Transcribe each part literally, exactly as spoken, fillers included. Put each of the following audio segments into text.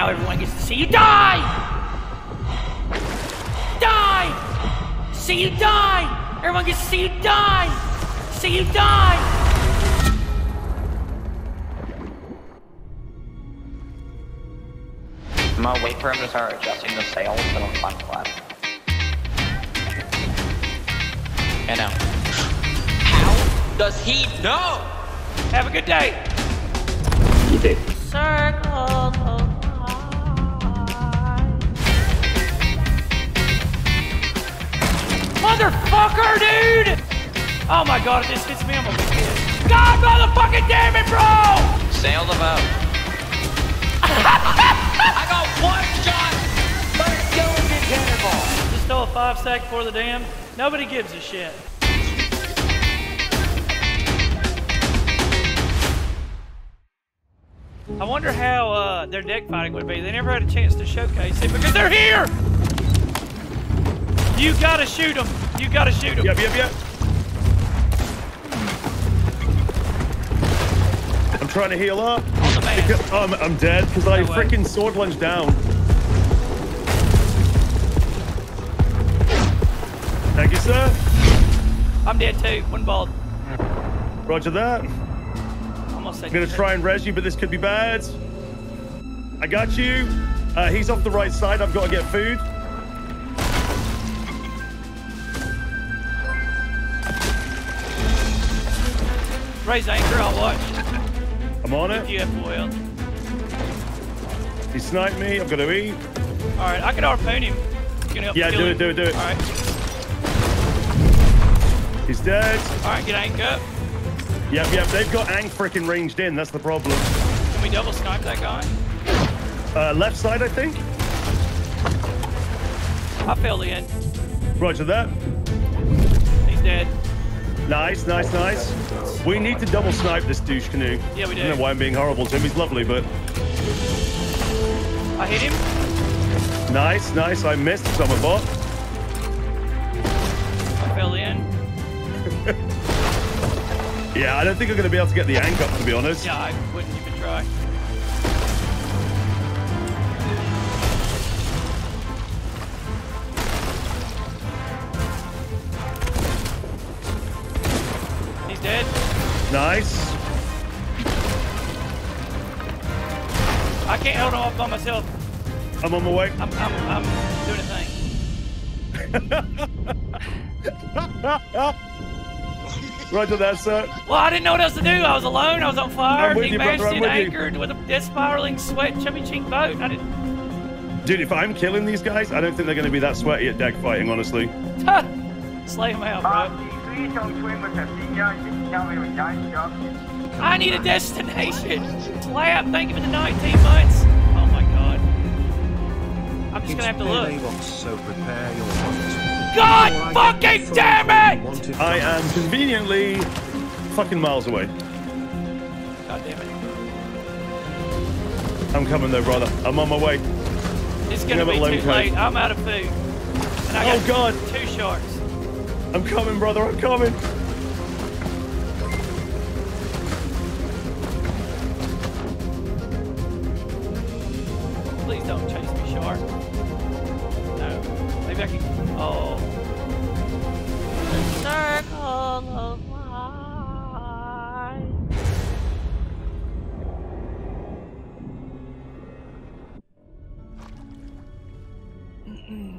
now everyone gets to see you die! Die! See you die! Everyone gets to see you die! See you die! I'm gonna wait for him to start adjusting the sails to the front flap. I know. How does he know? Have a good day! You too. Circle motherfucker, dude! Oh my god, if this hits me, I'm gonna get it. God motherfucking damn it, bro! Sail the boat. I got one shot, but it's going to get cannonball. Just throw a five sack for the dam. Nobody gives a shit. I wonder how uh, their deck fighting would be. They never had a chance to showcase it because they're here! You gotta shoot them. You gotta shoot them. Yep, yep, yep. I'm trying to heal up. Because, um, I'm dead because no I freaking sword lunge down. Thank you, sir. I'm dead too. One ball. Roger that. I'm gonna, I'm gonna try and res you, but this could be bad. I got you. Uh, he's off the right side. I've got to get food. Raise anchor. I'll watch. I'm on it. He sniped me. I'm gonna eat. All right, I can harpoon him. Can help yeah, do it, him. do it, do it. All right. He's dead. All right, get anchor up. Yep, yep. They've got Ang freaking ranged in. That's the problem. Can we double snipe that guy? Uh, left side, I think. I fell in. Roger that. He's dead. Nice, nice, nice. We need to double snipe this douche canoe. Yeah, we do. I don't know why I'm being horrible to him. He's lovely, but... I hit him. Nice, nice. I missed. I'm a bot. I fell in. Yeah, I don't think I'm going to be able to get the anchor up, to be honest. Yeah, I wouldn't even try. Dead. Nice. I can't hold off by myself. I'm on my way. I'm, I'm, I'm doing a thing. Roger that, sir. Well, I didn't know what else to do. I was alone. I was on fire. He bashed in anchored with a death spiraling sweat chubby cheek boat. I didn't. Dude, if I'm killing these guys, I don't think they're going to be that sweaty at deck fighting, honestly. Slay them out, bro. I need a destination! Slap, thank you for the nineteen months! Oh my god. I'm just gonna have to look. God fucking damn it! I am conveniently fucking miles away. God damn it. I'm coming though, brother. I'm on my way. It's gonna be too late. I'm out of food. And I got oh god! Two sharks. I'm coming, brother, I'm coming! Please don't chase me, shark. No. Maybe I can... Oh. The circle of life. Mm-mm.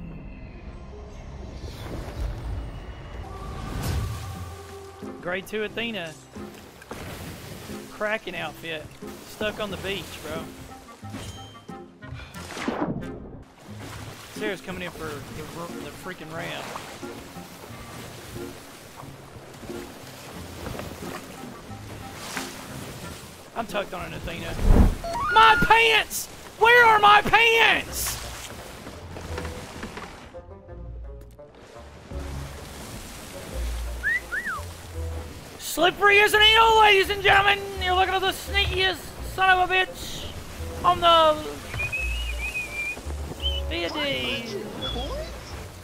Grade two Athena. Cracking outfit. Stuck on the beach, bro. Sarah's coming in for the, the freaking ramp. I'm tucked on an Athena. My pants! Where are my pants? Slippery as an eel, ladies and gentlemen! You're looking at the sneakiest son of a bitch on the video.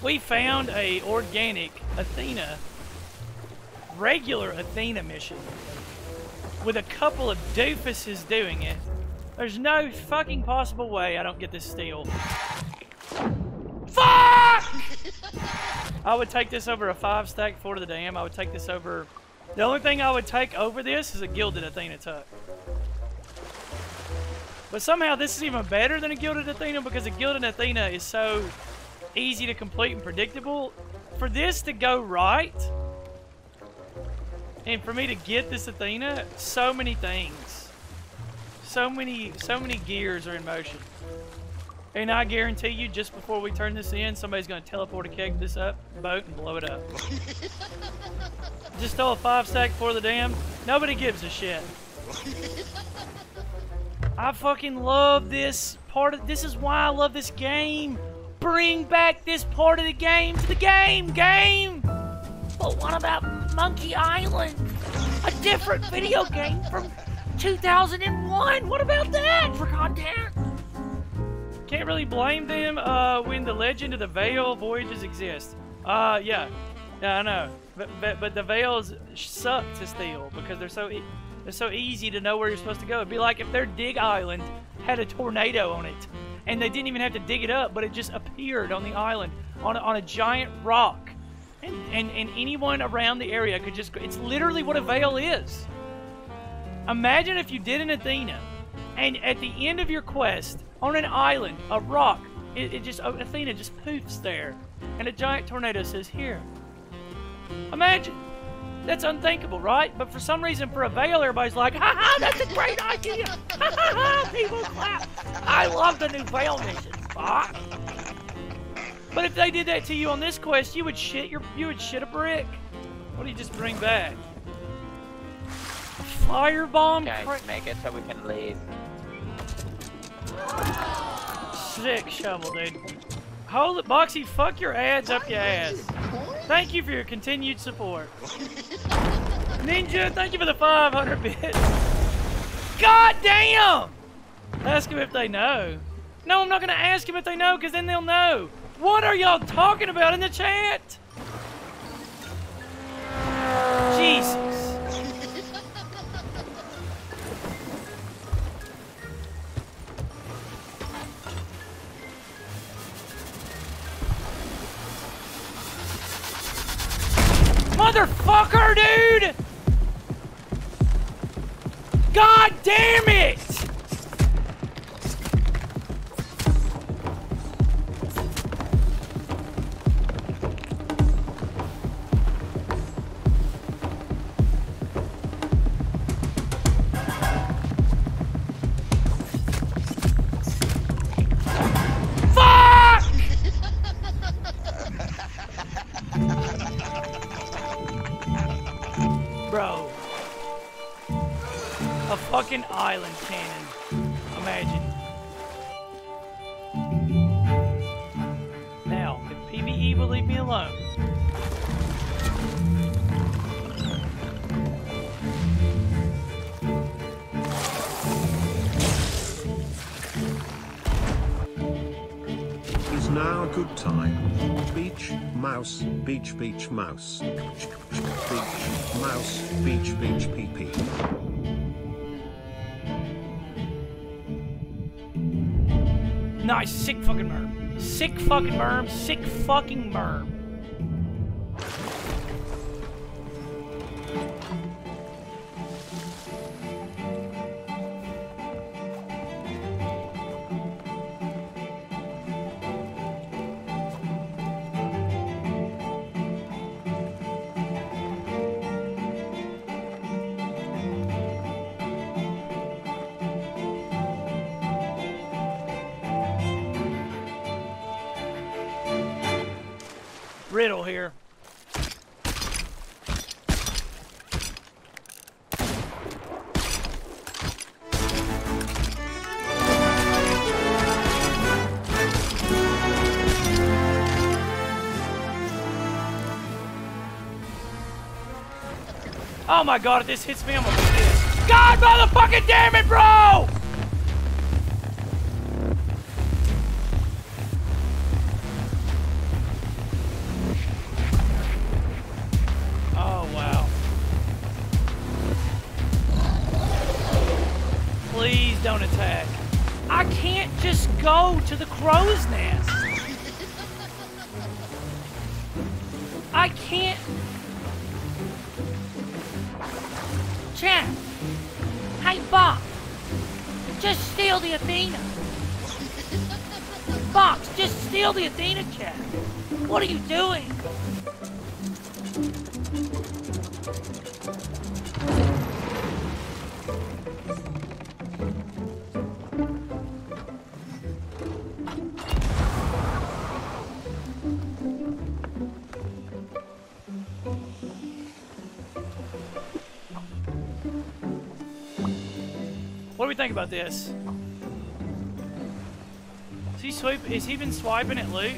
We found a organic Athena, regular Athena mission with a couple of doofuses doing it. There's no fucking possible way I don't get this steal. Fuck! I would take this over a five stack four to the dam. I would take this over. The only thing I would take over this is a gilded Athena tuck. But somehow this is even better than a gilded Athena, because a gilded Athena is so easy to complete and predictable. For this to go right, and for me to get this Athena, so many things. So many, so many gears are in motion. And I guarantee you, just before we turn this in, somebody's going to teleport a keg this up, boat, and blow it up. Just throw a five stack for the dam. Nobody gives a shit. I fucking love this part of, this is why I love this game. Bring back this part of the game to the game, game! But what about Monkey Island? A different video game from two thousand one! What about that for content? Can't really blame them uh, when the Legend of the Veil voyages exist. Uh, yeah. Yeah, I know. But, but, but the Veils suck to steal because they're so... E It's so easy to know where you're supposed to go. It'd be like if their dig island had a tornado on it, and they didn't even have to dig it up, but it just appeared on the island on a, on a giant rock, and, and and anyone around the area could just. It's literally what a veil is. Imagine if you did an Athena, and at the end of your quest on an island, a rock, it, it just Athena just poofs there, and a giant tornado says here. Imagine. That's unthinkable, right? But for some reason, for a veil, everybody's like, ha ha, that's a great idea! Ha ha ha, people clap! I love the new veil mission, fuck! But if they did that to you on this quest, you would shit your, you would shit a brick. What do you just bring back? Firebomb? Guys, make it so we can leave. Sick shovel, dude. Hold it, Boxy, fuck your ads up your ass. Thank you for your continued support. Ninja, thank you for the five hundred bits. God damn! Ask him if they know. No, I'm not gonna ask him if they know, because then they'll know. What are y'all talking about in the chat? Jesus. Motherfucker, dude! God damn it! Fucking island cannon. Imagine. Now, if P V E will leave me alone. Is now a good time. Beach, mouse, beach, beach, mouse. Beach, mouse, beach, beach, pee pee. Nice, sick fucking merm. Sick fucking merm, sick fucking merm. Riddle here. Oh my god, if this hits me, I'm gonna do this. God motherfucking damn it, bro! drone attack. I can't just go to the crow's nest. I can't. Chad. Hey, Box. Just steal the Athena. Box, just steal the Athena, Chad. What are you doing? What do we think about this? Is he, sweep is he been swiping at loot?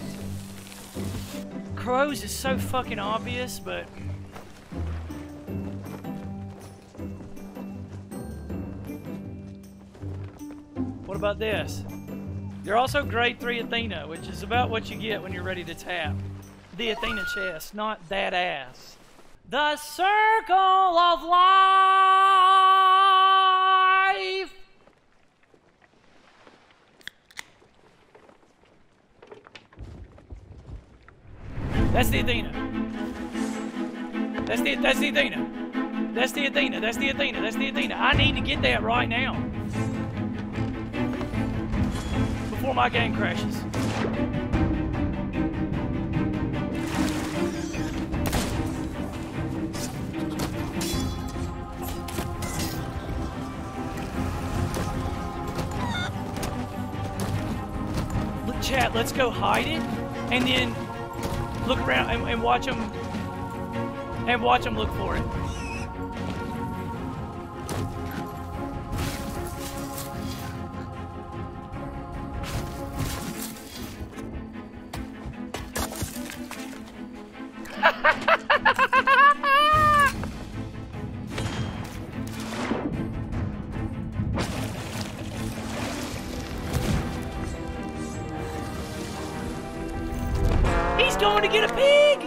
Crows is so fucking obvious, but... What about this? They're also grade three Athena, which is about what you get when you're ready to tap. The Athena chest, not that ass. The circle of life! That's the Athena. That's the that's the Athena. That's the Athena. That's the Athena. That's the Athena. I need to get that right now. Before my game crashes. Look, chat, let's go hide it and then look around and, and watch them, and watch them look for it. Going to get a pig.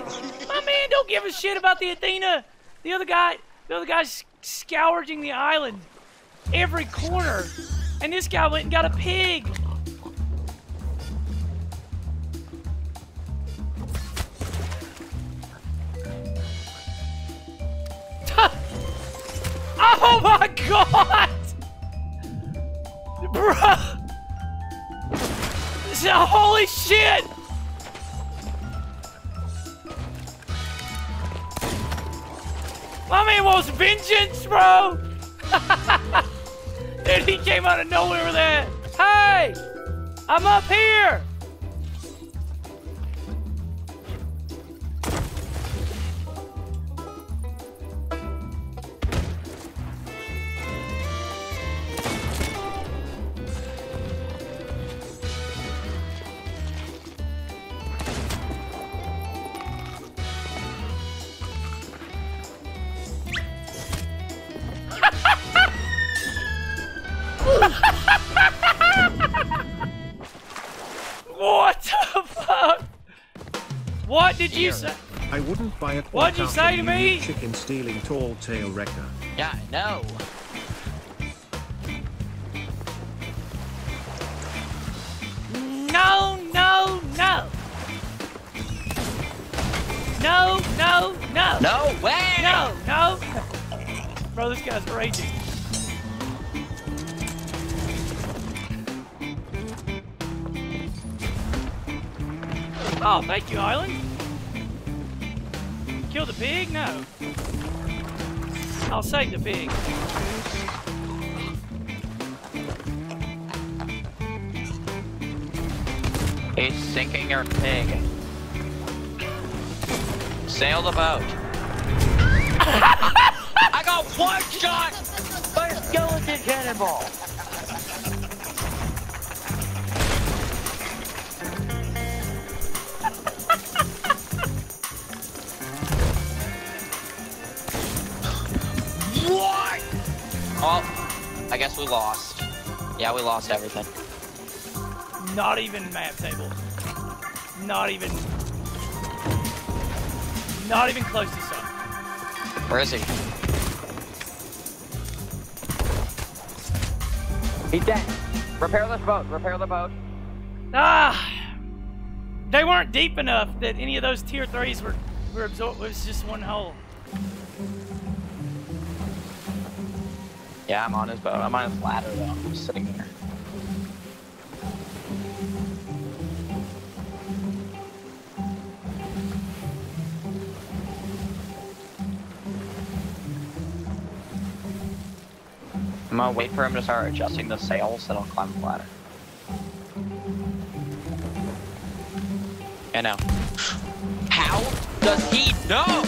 My man don't give a shit about the Athena. The other guy, the other guy's scourging the island every corner, and this guy went and got a pig. Oh my god, bro! This is, holy shit! My man wants vengeance, bro! Dude, he came out of nowhere with that. Hey! I'm up here! What the fuck? What did you say? I wouldn't buy it. What'd you say to me? Chicken stealing tall tale wrecker. Yeah, I know. No, no, no. No, no, no. No way. No, no. Bro, this guy's raging. Oh, thank you, Island. Kill the pig? No. I'll save the pig. He's sinking our pig. Sail the boat. I got one shot by a skeleton cannonball. Oh, I guess we lost. Yeah, we lost everything. Not even map table. Not even... Not even close to something. Where is he? He's dead. Repair this boat. Repair the boat. Ah! They weren't deep enough that any of those tier threes were, were absorbed. It was just one hole. Yeah, I'm on his boat. I'm on his ladder, though. I'm just sitting there. I'm gonna wait for him to start adjusting the sails, then I'll climb the ladder. I know. How does he know?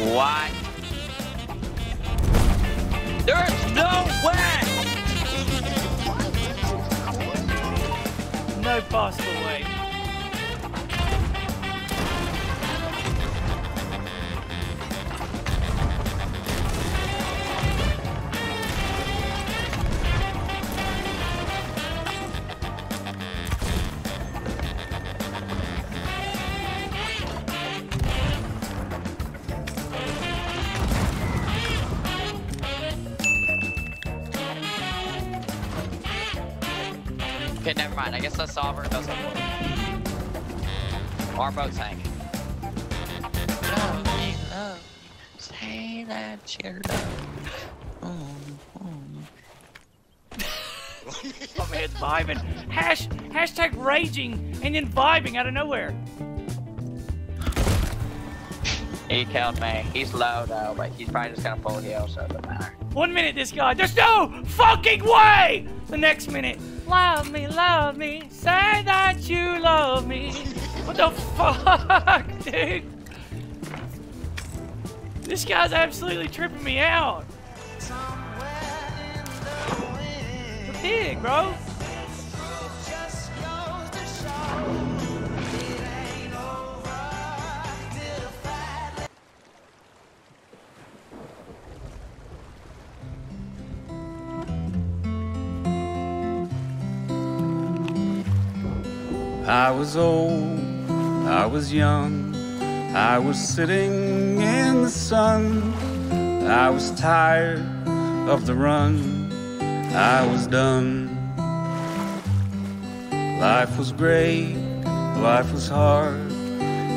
What? There's no way! No faster way. Okay, never mind. I guess the solver doesn't work. Our boat's hanging. Love me, love me. Say that you love me. Oh man, it's vibing. Hash, hashtag raging and then vibing out of nowhere. He killed me. He's low though, but he's probably just gonna pull heal, so it doesn't matter. One minute, this guy. There's no fucking way! The next minute. Love me, love me, say that you love me. What the fuck, dude? This guy's absolutely tripping me out. We're big, bro. I was old, I was young, I was sitting in the sun. I was tired of the run, I was done. Life was great, life was hard.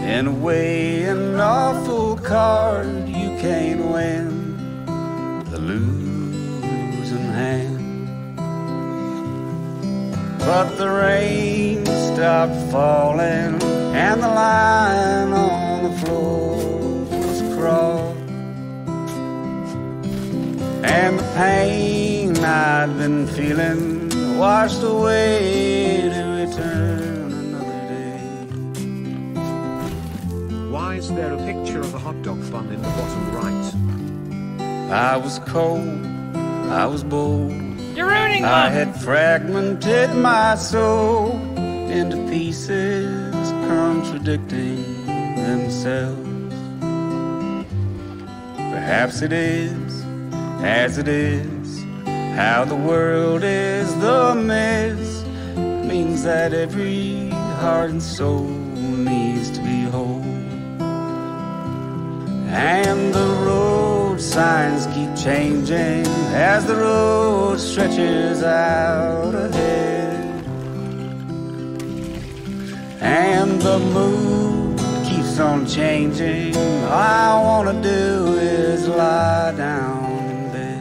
In a way, an awful card. You can't win the losing hand. But the rain stopped falling and the line on the floor was crawled, and the pain I'd been feeling washed away to return another day. Why is there a picture of a hot dog bun in the bottom right? I was cold, I was bold. You're ruining I them. Had fragmented my soul into pieces, contradicting themselves. Perhaps it is as it is, how the world is the mess. It means that every heart and soul needs to be whole. And the road signs keep changing as the road stretches out ahead. And the mood keeps on changing. All I wanna do is lie down in bed.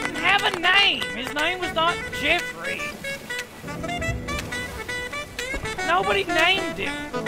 didn't have a name! His name was not Jeffrey! Nobody named him!